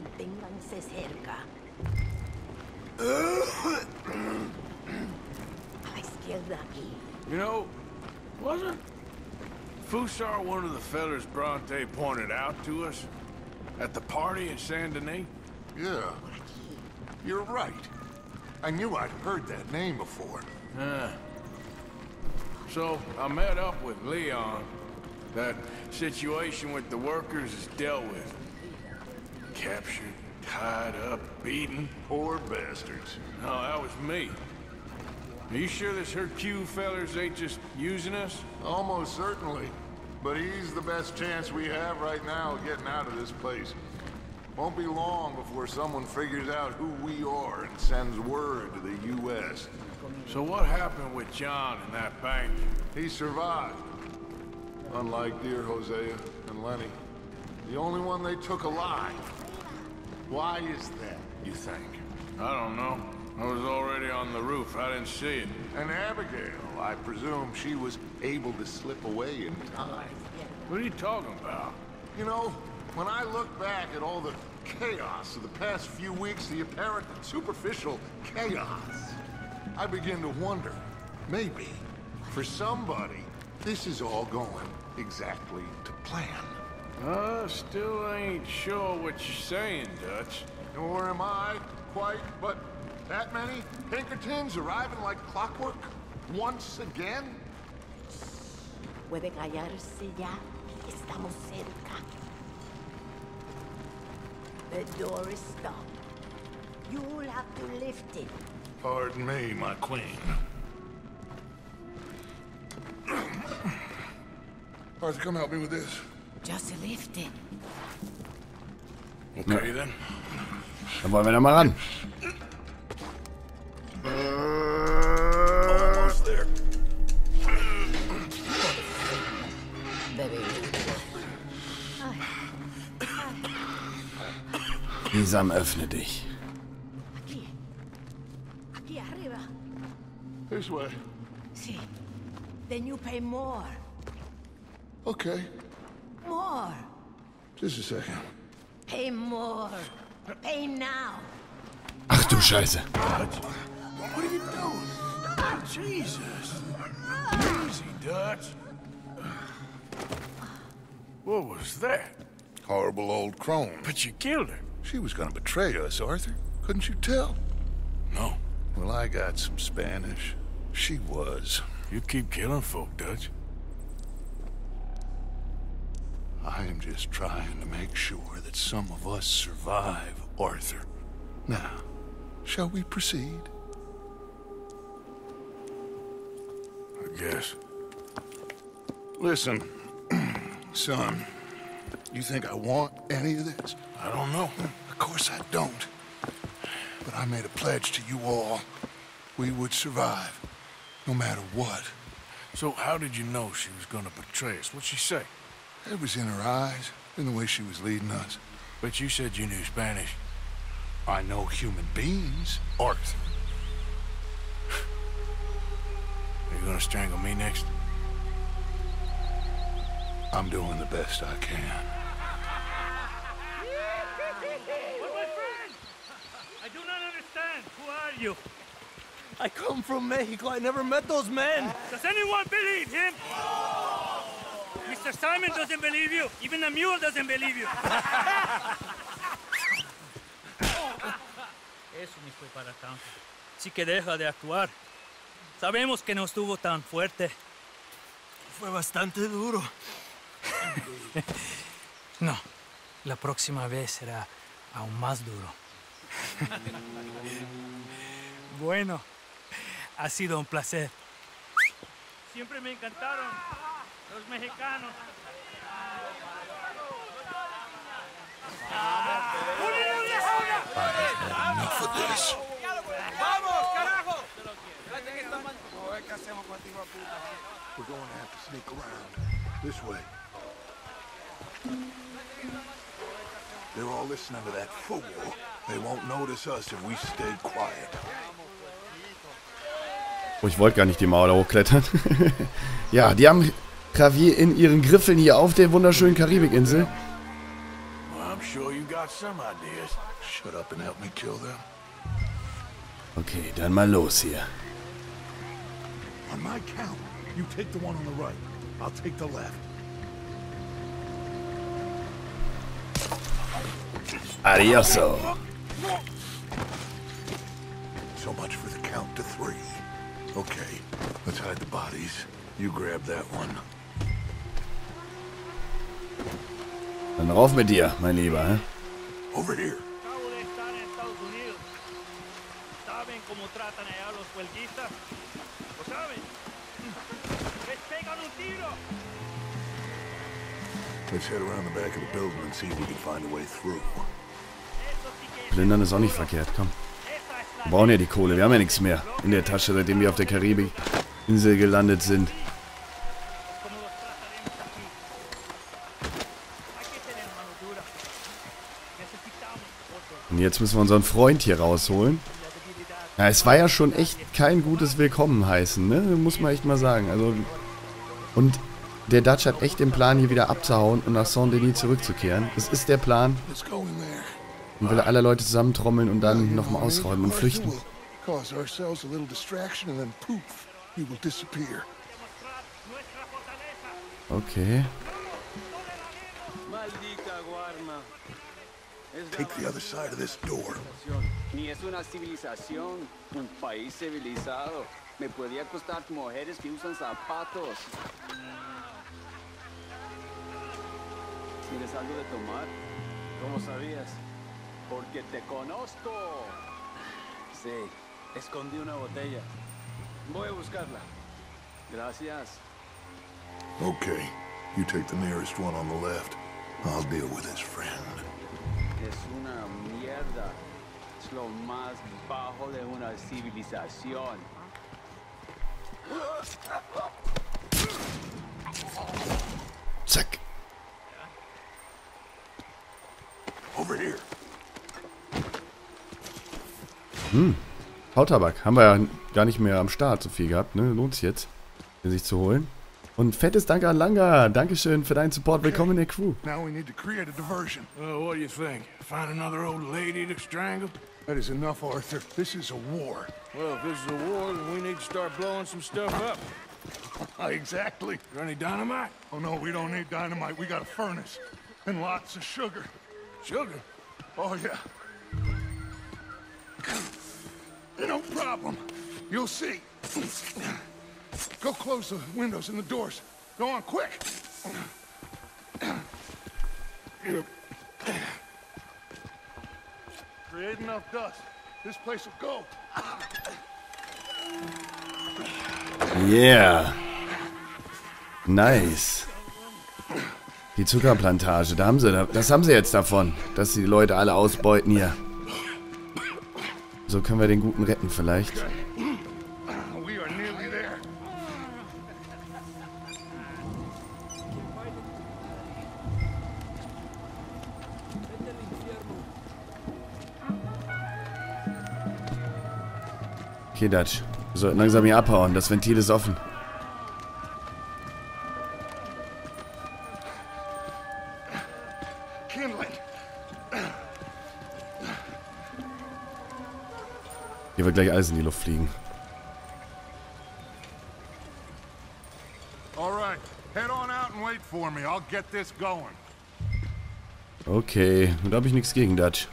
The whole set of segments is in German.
Manténganse cerca. A la izquierda aquí. You know, wasn't Fussar one of the fellas Bronte pointed out to us at the party in Saint Denis? Yeah. You're right. I knew I'd heard that name before. So I met up with Leon. That situation with the workers is dealt with. Captured, tied up, beaten. Poor bastards. No, that was me. Are you sure this Hercule fellers ain't just using us? Almost certainly. But he's the best chance we have right now of getting out of this place. Won't be long before someone figures out who we are and sends word to the U.S. So what happened with John and that bank? He survived. Unlike dear Hosea and Lenny. The only one they took alive. Why is that, you think? I don't know. I was already on the roof. I didn't see it. And Abigail, I presume she was able to slip away in time. What are you talking about? You know, when I look back at all the chaos of the past few weeks, the apparent superficial chaos, I begin to wonder, maybe, for somebody, this is all going exactly to plan. Still ain't sure what you're saying, Dutch. Nor am I, quite, but that many Pinkertons arriving like clockwork once again? Puede callarse ya. Estamos cerca. The door is stopped. You'll have to lift it. Pardon me, my queen. Arthur, come help me with this. Just lift it. Okay, ja. Then. Dann wollen wir da mal ran. Almost there. Isam, öffne dich. This way. See, then you pay more. Okay. More. Just a second. Pay more. Pay now. Ach du Scheiße. What are you doing? Oh, Jesus. Easy, Dutch. What was that? Horrible old crone. But you killed her. She was gonna betray us, Arthur. Couldn't you tell? No. Well, I got some Spanish. She was. You keep killing folk, Dutch. I am just trying to make sure that some of us survive, Arthur. Now, shall we proceed? I guess. Listen, son, you think I want any of this? I don't know. Of course I don't. But I made a pledge to you all. We would survive, no matter what. So how did you know she was gonna betray us? What'd she say? It was in her eyes, in the way she was leading us. But you said you knew Spanish. I know human beings, Arthur. Are you gonna strangle me next? I'm doing the best I can. You. I come from Mexico. I never met those men. Does anyone believe him? Oh. Mr. Simon doesn't believe you. Even the mule doesn't believe you. Eso me fue para tanto. Sí que deja de actuar. Sabemos que no estuvo tan fuerte. Fue bastante duro. No. La próxima vez será aún más duro. Bueno, ha sido un placer. Siempre me encantaron los mexicanos. Enough of this. Vamos, carajo. We're going to have to sneak around this way. They're all listening to that fool. They won't notice us if we stay quiet. Oh, ich wollte gar nicht die Mauer da hochklettern. Ja, die haben Javier in ihren Griffeln hier auf der wunderschönen Karibikinsel. Well, I'm sure you got some ideas. Shut up and help me kill them. Okay, dann mal los hier. On my count, you take the one on the right. I'll take the left. Adioso. So much for the count to three. Okay, let's hide the bodies. You grab that one. Dann rauf mit dir, mein Lieber. Hä? Over here. Let's head around the back of the building and see if we can find a way through. Plündern ist auch nicht verkehrt, komm. Wir brauchen ja die Kohle, wir haben ja nichts mehr in der Tasche, seitdem wir auf der Karibikinsel gelandet sind. Und jetzt müssen wir unseren Freund hier rausholen. Ja, es war ja schon echt kein gutes Willkommen heißen, ne? Muss man echt mal sagen. Also, und der Dutch hat echt den Plan, hier wieder abzuhauen und nach Saint Denis zurückzukehren. Das ist der Plan. Und will alle Leute zusammentrommeln und dann nochmal ausräumen und flüchten. Okay. Take the other side of this door. Okay, you take the nearest one on the left. I'll deal with his friend. Zack. Over here. Hautabak. Haben wir ja gar nicht mehr am Start so viel gehabt, ne? Lohnt sich jetzt, den sich zu holen. Und fettes Dank an Langa. Dankeschön für deinen Support. Willkommen in der Crew. Now we need to create a diversion. What do you think? Find another old lady to strangle? That is enough, Arthur. This is a war. Well, if this is a war, then we need to start blowing some stuff up. Exactly. You got any dynamite? Oh no, we don't need dynamite. We got a furnace and lots of sugar. Sugar? Oh yeah. No problem. You'll see. Go close the windows and the doors. Go on, quick. Create enough dust. This place will go. Yeah. Nice. Die Zuckerplantage, da haben sie, das haben sie jetzt davon, dass die Leute alle ausbeuten hier. So können wir den Guten retten vielleicht. Okay, Dutch. Wir sollten langsam hier abhauen. Das Ventil ist offen. Hier wird gleich alles in die Luft fliegen. Okay, da habe ich nichts gegen, Dutch.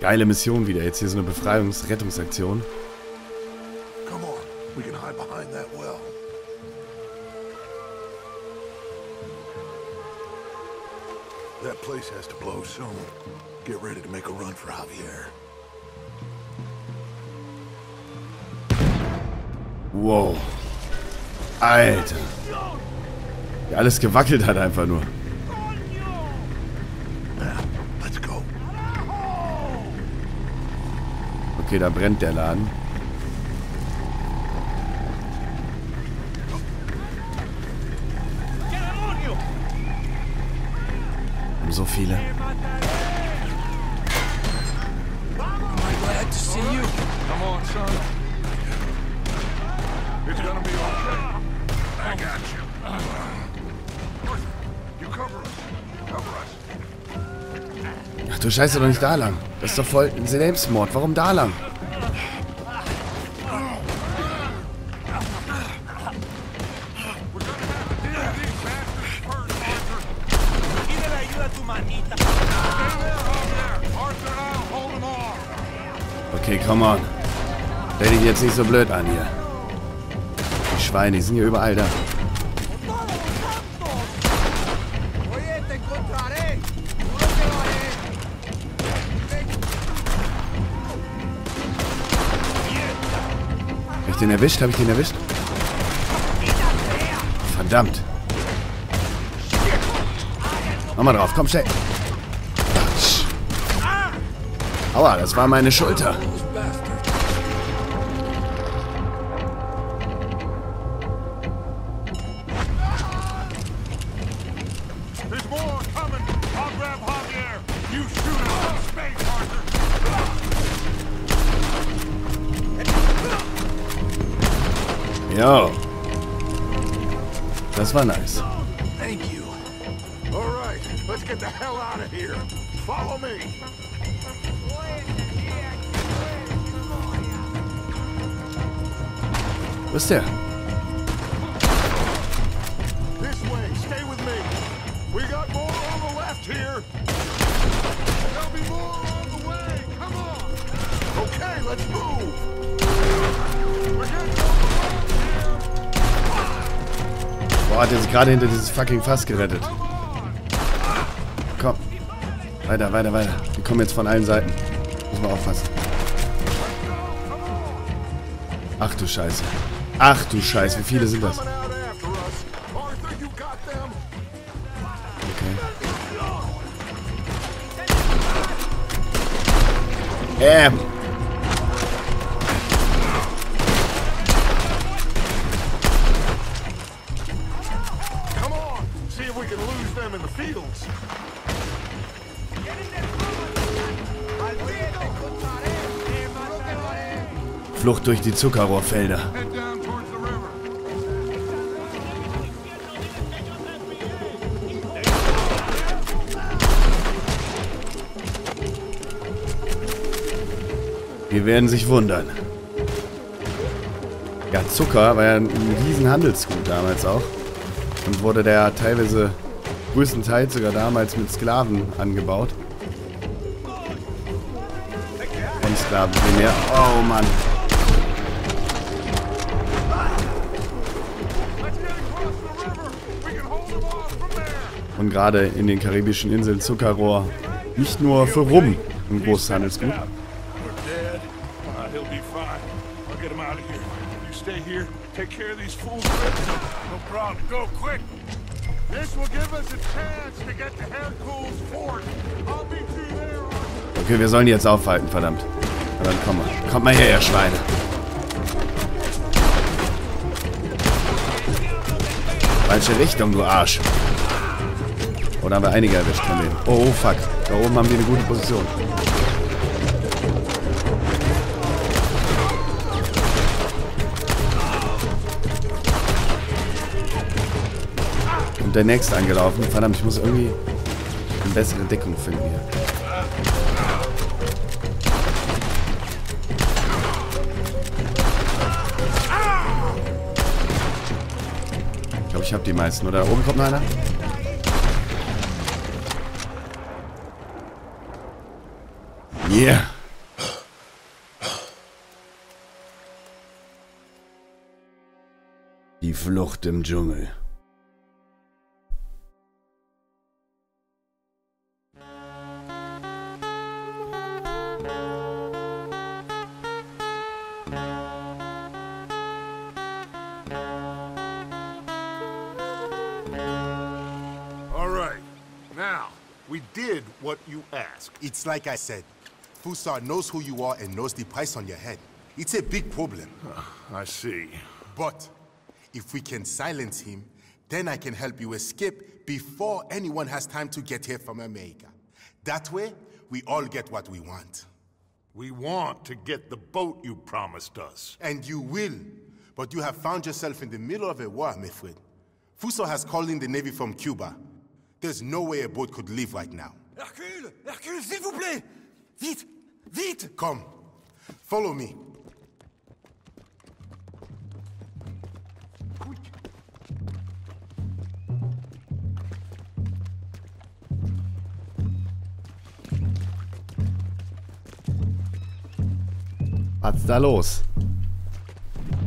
Geile Mission wieder. Jetzt hier so eine Befreiungsrettungsaktion. Wow. Alter. Wie alles gewackelt hat einfach nur. Let's go. Okay, da brennt der Laden. Und so viele. Ach du Scheiße, doch nicht da lang. Das ist doch voll ein Selbstmord. Warum da lang? Okay, come on. Stell dich jetzt nicht so blöd an hier. Die Schweine, die sind hier überall da. Hab ich den erwischt? Habe ich den erwischt? Verdammt. Nochmal drauf, komm schnell. Aua, das war meine Schulter. Yo. Das war nice. Thank you. All right, let's get the hell out of here. Follow me. Wo ist der? This way, stay with me. We got more on the left here. There'll be more on the way. Come on. Okay, let's move. We're getting on the left here. Boah, hat er sich gerade hinter dieses fucking Fass gerettet. Komm. Weiter, weiter, weiter. Wir kommen jetzt von allen Seiten. Muss man aufpassen. Ach du Scheiße. Ach du Scheiße, wie viele sind das? Okay. Flucht durch die Zuckerrohrfelder. Wir werden sich wundern. Ja, Zucker war ja ein riesen Handelsgut damals auch. Und wurde der teilweise, größtenteils sogar damals mit Sklaven angebaut. Von Sklaven primär. Oh Mann. Und gerade in den karibischen Inseln Zuckerrohr nicht nur für Rum ein großes Handelsgut. Okay, wir sollen die jetzt aufhalten, verdammt. Na dann komm mal. Kommt mal her, ihr Schweine. Falsche Richtung, du Arsch. Oh, da haben wir einige erwischt von denen. Oh, fuck. Da oben haben wir eine gute Position. Und der nächste angelaufen. Verdammt, ich muss irgendwie eine bessere Deckung finden hier. Ich glaube, ich habe die meisten. Oder da oben kommt noch einer? Yeah. Die Flucht im Dschungel. All right. Now, we did what you asked. It's like I said. Fussar knows who you are and knows the price on your head. It's a big problem. I see. But if we can silence him, then I can help you escape before anyone has time to get here from America. That way, we all get what we want. We want to get the boat you promised us. And you will. But you have found yourself in the middle of a war, Mifred. Fuso has called in the Navy from Cuba. There's no way a boat could leave right now. Hercule! Hercule, s'il vous plaît! Vite! Vite! Come. Follow me. Was ist da los?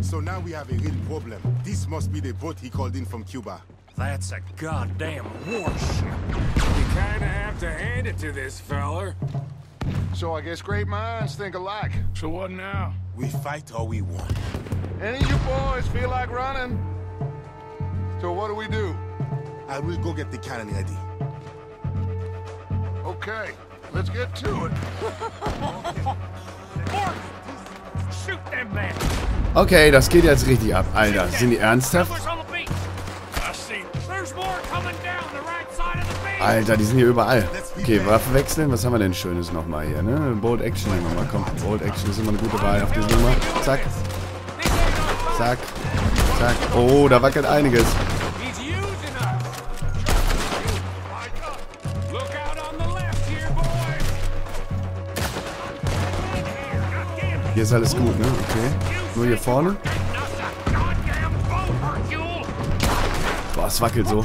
So now we have a real problem. This must be the boat he called in from Cuba. That's a goddamn warship. You kinda have to hand it to this feller. So I guess great minds think alike. So what now? We fight or we won. Any of you boys feel like running? So what do we do? I will go get the cannon ready. Okay, let's get to it. Okay, das geht jetzt richtig ab, Alter. Sind die ernsthaft? Alter, die sind hier überall. Okay, Waffen wechseln. Was haben wir denn Schönes nochmal hier, ne? Bold Action nehmen wir mal. Komm, Bold Action ist immer eine gute Wahl auf diese Nummer. Zack. Zack. Zack. Oh, da wackelt einiges. Hier ist alles gut, ne? Okay. Nur hier vorne. Boah, es wackelt so.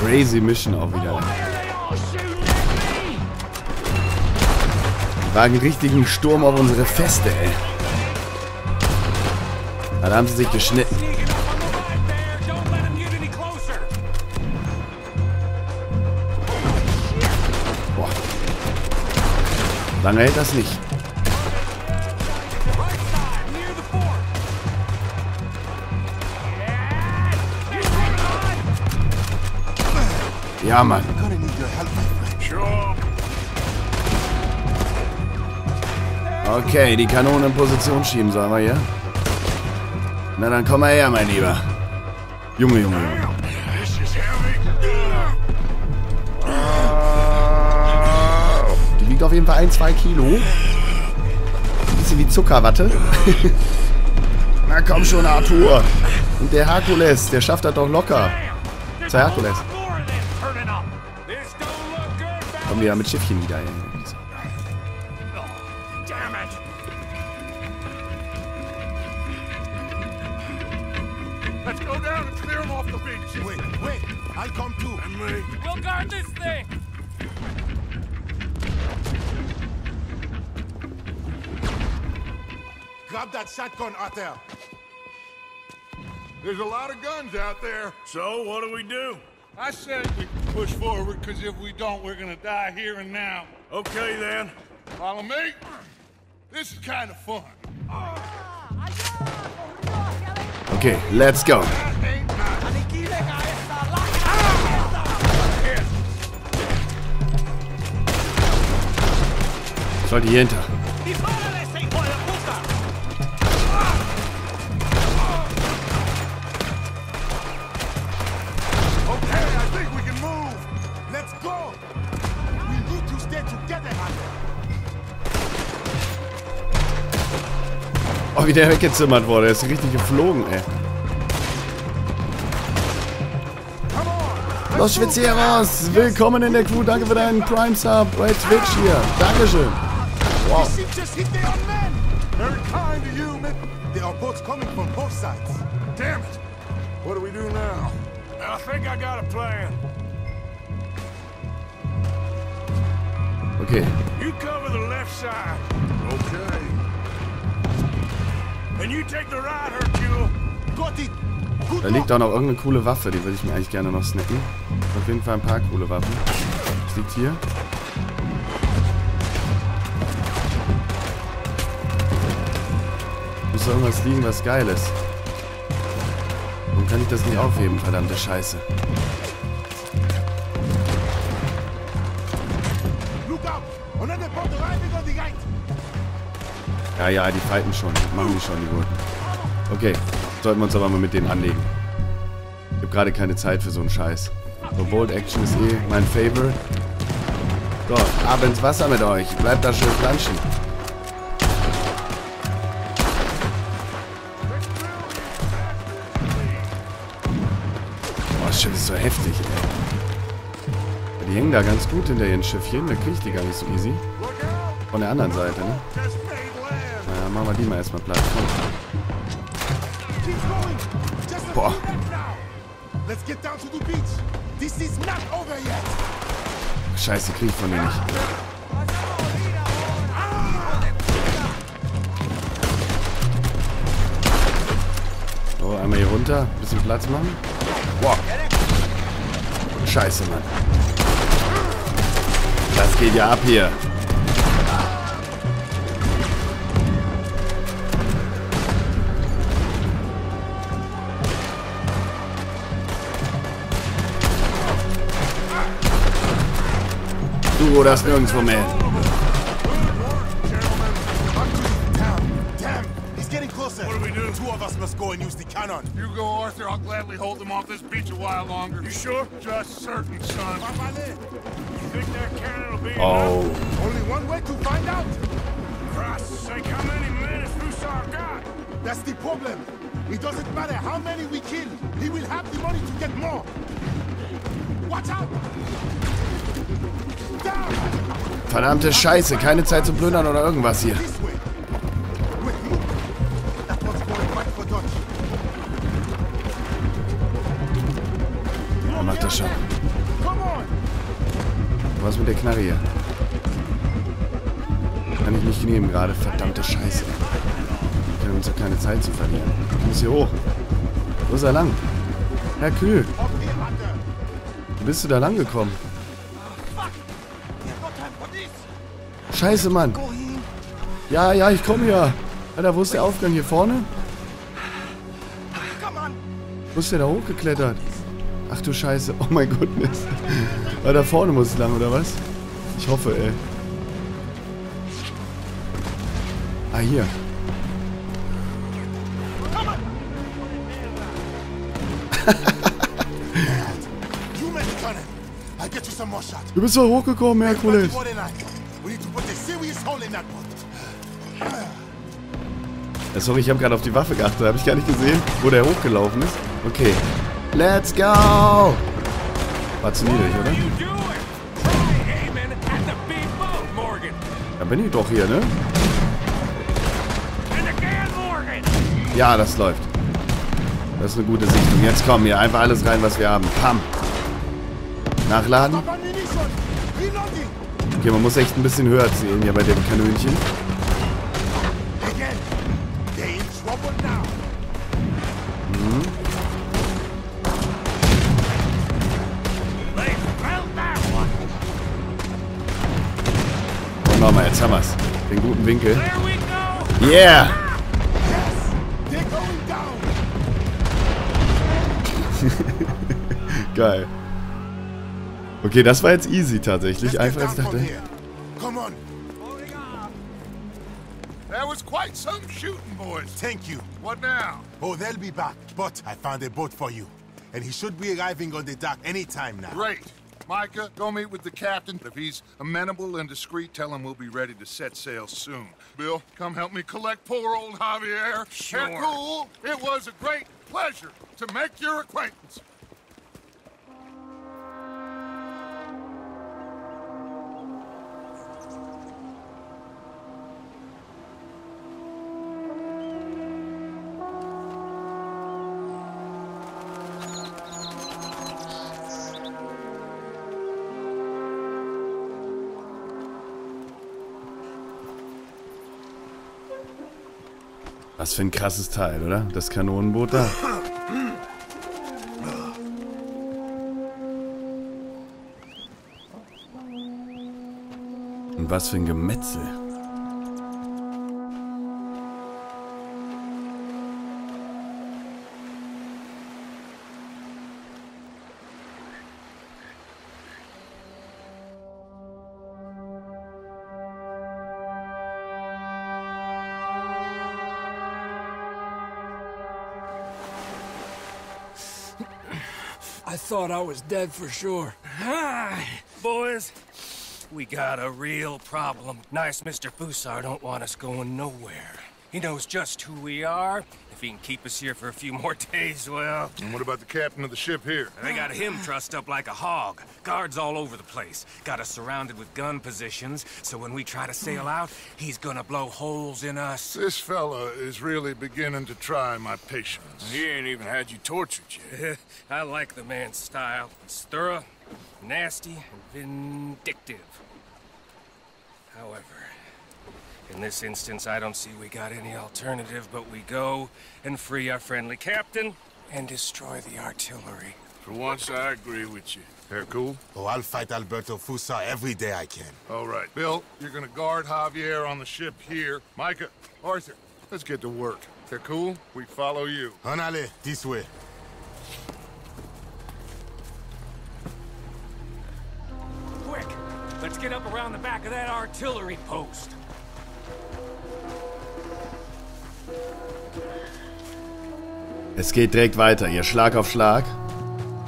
Crazy Mission auch wieder. Die wagen richtigen Sturm auf unsere Feste, ey. Da haben sie sich geschnitten. Lange hält das nicht. Ja, Mann. Okay, die Kanone in Position schieben, sagen wir hier. Na, dann komm mal her, mein Lieber. Junge, Junge, Junge. Auf jeden Fall 1-2 Kilo. Bisschen wie Zuckerwatte. Na komm schon, Arthur. Und der Hercules, der schafft das doch locker. Zwei Hercules. Kommen wir ja mit Schiffchen wieder hin. Grab that shotgun, Arthur. There's a lot of guns out there. So, what do we do? I said we push forward, because if we don't, we're going to die here and now. Okay, then. Follow me. This is kind of fun. Okay, let's go. Ich sollte hier hinter. Oh, wie der weggezimmert wurde. Der ist richtig geflogen, ey. Los, Schwitzeros! Willkommen in der Crew. Danke für deinen Prime-Sub bei Twitch hier. Dankeschön. Wow. Okay. Da liegt auch noch irgendeine coole Waffe, die würde ich mir eigentlich gerne noch snacken. Auf jeden Fall ein paar coole Waffen. Das liegt hier. Muss da irgendwas liegen, was geil ist. Und kann ich das nicht aufheben, verdammte Scheiße. Ja, ja, die fighten schon. Machen die schon, die Gurken. Okay, sollten wir uns aber mal mit denen anlegen. Ich habe gerade keine Zeit für so einen Scheiß. So, Bold Action ist eh mein Favorite. So, ab ins Wasser mit euch. Bleibt da schön planschen. Boah, das Schiff ist so heftig, ey. Die hängen da ganz gut hinter ihren Schiffchen. Da kriege ich die gar nicht so easy. Von der anderen Seite, ne? Naja, machen wir die mal erstmal platt. Boah. Scheiße, krieg ich von mir nicht. So, einmal hier runter. Ein bisschen Platz machen. Boah. Scheiße, Mann. Das geht ja ab hier. Du das nirgendwo mehr. Oh. That's the problem. It doesn't matter how many we kill. He will have the money to get more. Watch out! Verdammte Scheiße, keine Zeit zu plündern oder irgendwas hier. Oh, macht das schon. Was mit der Knarre hier? Kann ich nicht nehmen gerade, verdammte Scheiße. Wir haben uns ja keine Zeit zu verlieren. Ich muss hier hoch. Wo ist er lang? Hercule. Wie bist du da lang gekommen? Scheiße, Mann. Ja, ja, ich komme ja. Alter, wo ist der Aufgang? Hier vorne? Wo ist der da hochgeklettert? Ach du Scheiße. Oh mein Gott. Da vorne muss es lang, oder was? Ich hoffe, ey. Ah, hier. Du bist so hochgekommen, Hercules. Sorry, ich habe gerade auf die Waffe geachtet. Habe ich gar nicht gesehen, wo der hochgelaufen ist. Okay. Let's go! War zu niedrig, oder? Da bin ich doch hier, ne? Ja, das läuft. Das ist eine gute Sichtung. Jetzt kommen hier einfach alles rein, was wir haben. Pam! Nachladen. Okay, man muss echt ein bisschen höher ziehen hier bei dem Kanönchen. Mhm. Und nochmal, jetzt haben wir's. Den guten Winkel. Yeah! Geil. Okay, das war jetzt easy tatsächlich. Einfach als dachte. That was quite some shooting, boys. Thank you. What now? Oh, they'll be back. But I found a boat for you, and he should be arriving on the dock anytime now. Great. Micah, go meet with the captain. If he's amenable and discreet, tell him we'll be ready to set sail soon. Bill, come help me collect poor old Javier. Sure. Hercule, it was a great pleasure to make your acquaintance. Was für ein krasses Teil, oder? Das Kanonenboot da. Und was für ein Gemetzel. I thought I was dead for sure. Hi, boys. We got a real problem. Nice Mr. Bussard don't want us going nowhere. He knows just who we are. If he can keep us here for a few more days, well... And what about the captain of the ship here? They got him trussed up like a hog. Guards all over the place. Got us surrounded with gun positions, so when we try to sail out, he's gonna blow holes in us. This fella is really beginning to try my patience. He ain't even had you tortured yet. I like the man's style. It's thorough, nasty, and vindictive. However... In this instance, I don't see we got any alternative, but we go and free our friendly captain and destroy the artillery. For once, I agree with you. Hercule? Oh, I'll fight Alberto Fusa every day I can. All right. Bill, you're gonna guard Javier on the ship here. Micah, Arthur, let's get to work. Hercule, we follow you. Hanale, this way. Quick, let's get up around the back of that artillery post. Es geht direkt weiter, hier Schlag auf Schlag.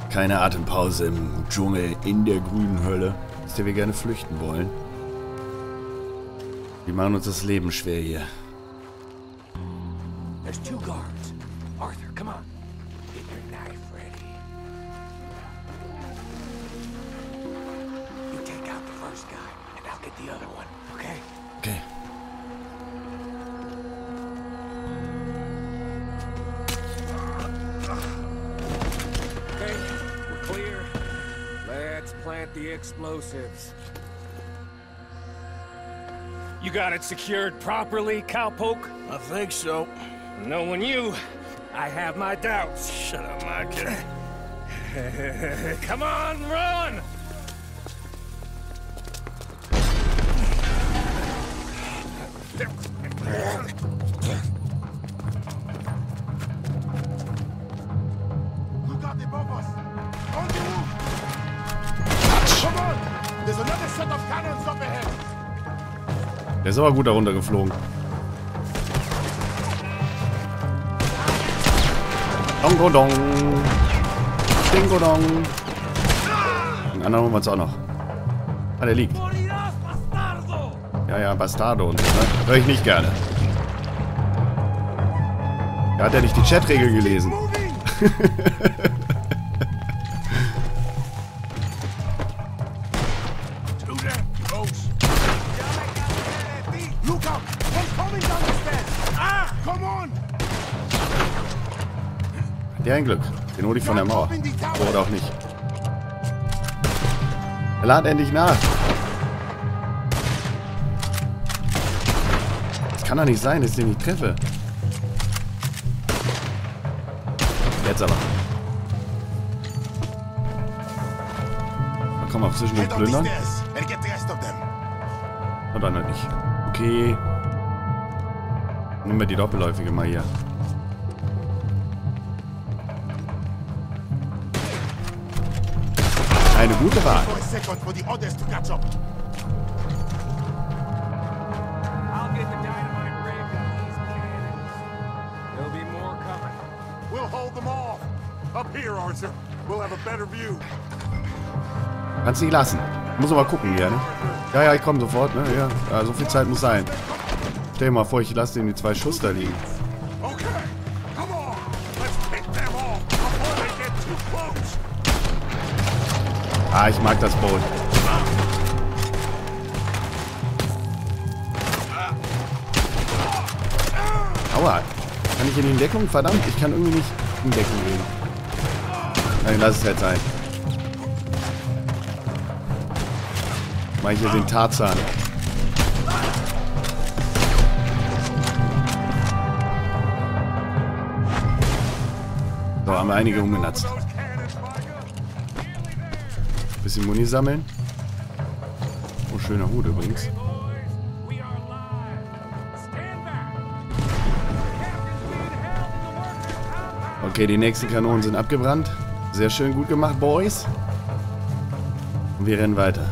Keine Atempause im Dschungel, in der grünen Hölle, aus der wir gerne flüchten wollen. Die machen uns das Leben schwer hier. There's two guards. Arthur, come on. Get your knife ready. You take out the first guy and I'll get the other one, okay? Okay. Plant the explosives. You got it secured properly, cowpoke? I think so. Knowing you, I have my doubts. Shut up, Micah. Come on, run! Look out above us! On the roof! Come on! There's another set of cannons up ahead. Der ist aber gut da runtergeflogen. Dongodong. Dingodong. Den anderen holen wir uns auch noch. Ah, der liegt. Ja, ja, Bastardo und so, ne? Hör ich nicht gerne. Ja, hat er nicht die Chatregel gelesen. Der ein Glück. Den hol ich von der Mauer. Oder auch nicht. Er lädt endlich nach. Das kann doch nicht sein, dass ich den nicht treffe. Jetzt aber. Komm auf zwischendurch plündern. Und dann halt nicht. Okay. Nehmen wir die Doppelläufige mal hier. Eine gute Wahl. Kannst nicht lassen. Muss aber gucken hier, ne? Ja, ja, ich komme sofort, ne? Ja, ja, so viel Zeit muss sein. Stell dir mal vor, ich lasse denen die zwei Schuss da liegen. Ah, ich mag das Boot. Aua. Kann ich in die Deckung? Verdammt, ich kann irgendwie nicht in Deckung gehen. Nein, lass es jetzt sein. Mach ich hier den Tarzan. So, haben wir einige umgenatzt. Bisschen Muni sammeln. Oh, schöner Hut übrigens. Okay, die nächsten Kanonen sind abgebrannt. Sehr schön, gut gemacht, Boys. Und wir rennen weiter.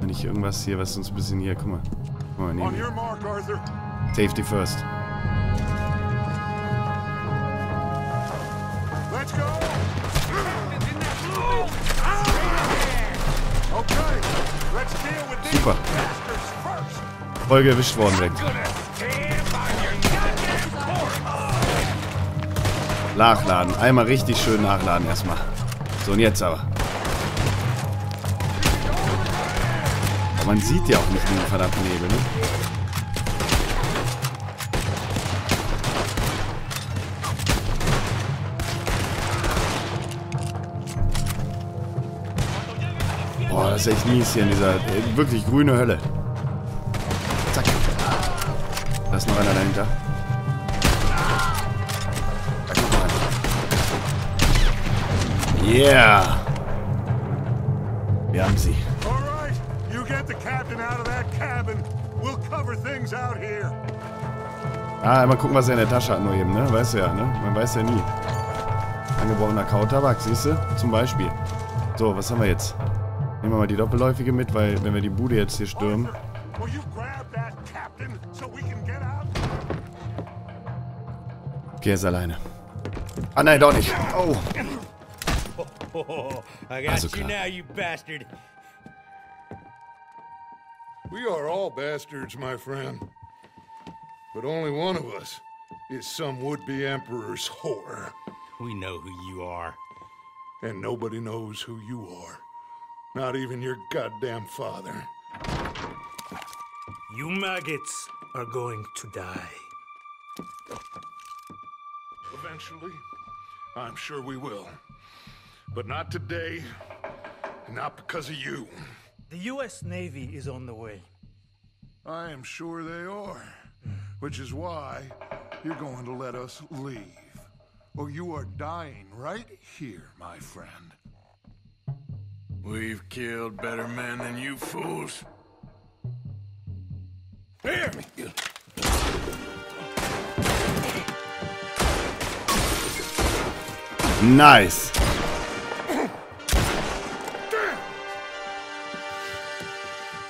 Wenn ich irgendwas hier, was uns ein bisschen hier... Guck mal. Guck mal, nehmen wir. Safety first. Let's go! It's in that blue! Ah! Okay, let's deal with these bastards first! Voll gewischt worden direkt. Nachladen. Einmal richtig schön nachladen erstmal. So, und jetzt aber. Aber man sieht ja auch nicht den verdammten Nebel, ne? Boah, das ist echt mies hier in dieser wirklich grüne Hölle. Zack. Da ist noch einer dahinter. Yeah! Wir haben sie. Alright, you get the captain out of that cabin. We'll cover things out here. Ah, mal gucken, was er in der Tasche hat nur eben, ne? Weißt du ja, ne? Man weiß ja nie. Angebrochener Kautabak, siehst du? Zum Beispiel. So, was haben wir jetzt? Nehmen wir mal die Doppelläufige mit, weil wenn wir die Bude jetzt hier stürmen. Okay, er ist alleine. Ah nein, doch nicht. Oh! I got you now, you bastard. We are all bastards, my friend. But only one of us is some would-be emperor's whore. We know who you are. And nobody knows who you are. Not even your goddamn father. You maggots are going to die. Eventually, I'm sure we will. But not today, not because of you. The U.S. Navy is on the way. I am sure they are, which is why you're going to let us leave. Or you are dying right here, my friend. We've killed better men than you fools. Here! Nice.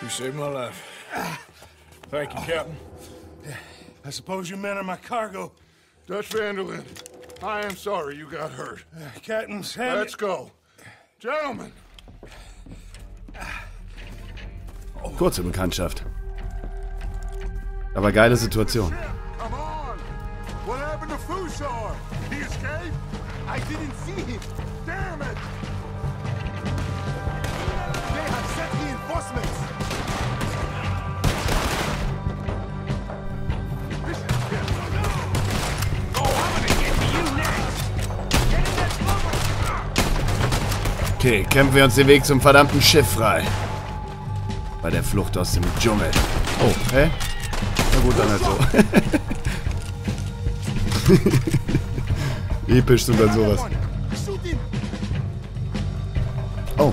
You saved my life. Thank you, Captain. I suppose you men are my cargo. Dutch Vanderlyn, I am sorry you got hurt. Captain's head. Let's go. Gentlemen. Kurze Bekanntschaft. Aber geile Situation. I'm on. What happened to Fussar? He escaped? I didn't see him. Damn it. They have sent reinforcements. Okay, kämpfen wir uns den Weg zum verdammten Schiff frei. Bei der Flucht aus dem Dschungel. Oh, hä? Na gut, dann halt so. Episch sind dann sowas. Oh.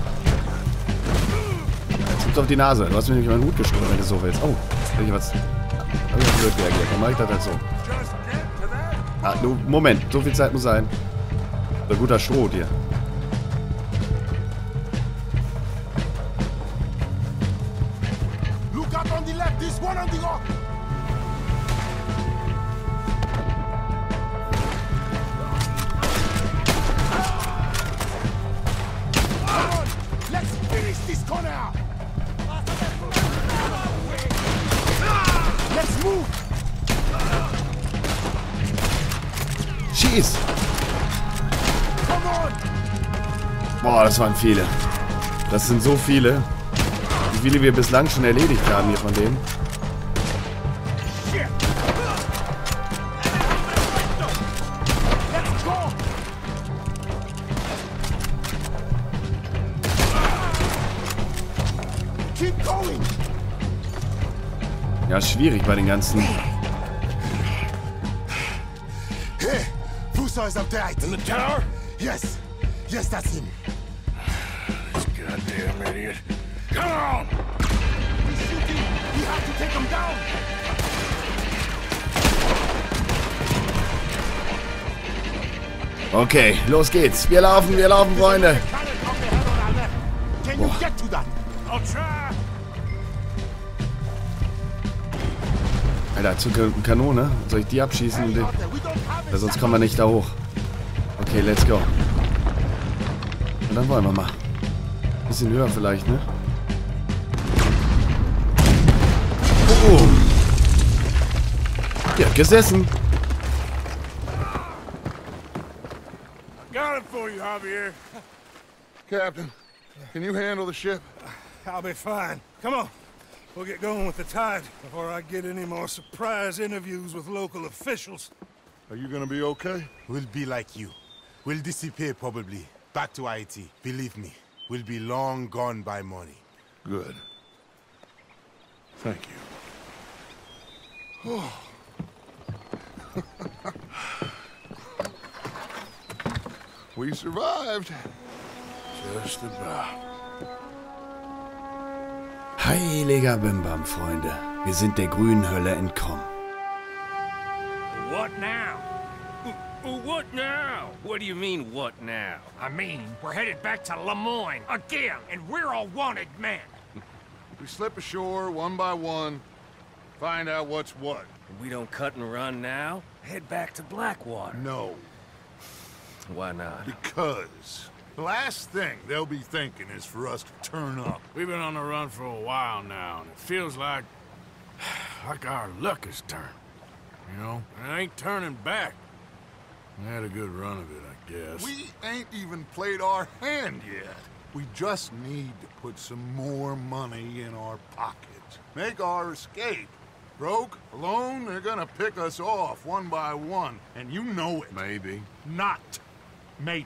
Jetzt gibt's auf die Nase. Du hast mir nämlich meinen Hut gestohlen, wenn du so willst. Oh, bin ich was. Hab ich blöd reagiert. Dann mach ich das halt so. Ah, du, Moment. So viel Zeit muss sein. Ein guter Schrot hier. Schieß! Boah, das waren viele. Das sind so viele. Wie viele wir bislang schon erledigt haben hier von denen. Ja, schwierig bei den ganzen. Fussar is up there. In the tower? Yes. Yes, that's him. This goddamn idiot. Come on! We shoot him. We have to take him down. Okay, los geht's. Wir laufen, Freunde. Boah. Alter, dazu Kanone. Soll ich die abschießen? Weil sonst kommen wir nicht da hoch. Okay, let's go. Und dann wollen wir mal. Bisschen höher vielleicht, ne? Oh! Die hat gesessen. Got it for you, Javier. Captain, can you handle the ship? I'll be fine. Come on. We'll get going with the tide before I get any more surprise interviews with local officials. Are you gonna be okay? We'll be like you. We'll disappear probably. Back to Haiti. Believe me, we'll be long gone by morning. Good. Thank you. Oh. We survived. Just about. Heiliger Bimbam, Freunde. Wir sind der grünen Hölle entkommen. What now? What now? What do you mean, what now? I mean, we're headed back to Le Moyne again, and we're all wanted men. We slip ashore one by one, find out what's what. And we don't cut and run now? Head back to Blackwater. No. Why not? Because... The last thing they'll be thinking is for us to turn up. We've been on the run for a while now, and it feels like our luck is turned. You know, and it ain't turning back. We had a good run of it, I guess. We ain't even played our hand yet. We just need to put some more money in our pockets. Make our escape. Broke, alone, they're gonna pick us off one by one, and you know it. Maybe. Not. Maybe.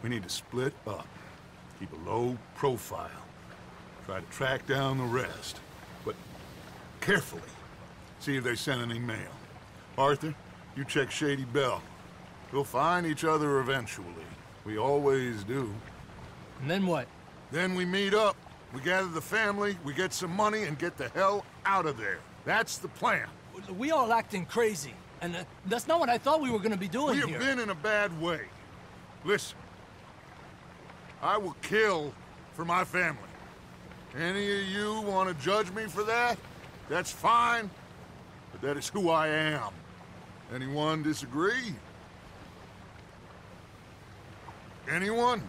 We need to split up, keep a low profile, try to track down the rest, but carefully, see if they sent any mail. Arthur, you check Shady Belle. We'll find each other eventually. We always do. And then what? Then we meet up, we gather the family, we get some money, and get the hell out of there. That's the plan. We all acting crazy, and that's not what I thought we were going to be doing here. We have been in a bad way. Listen. I will kill for my family. Any of you want to judge me for that? That's fine, but that is who I am. Anyone disagree? Anyone?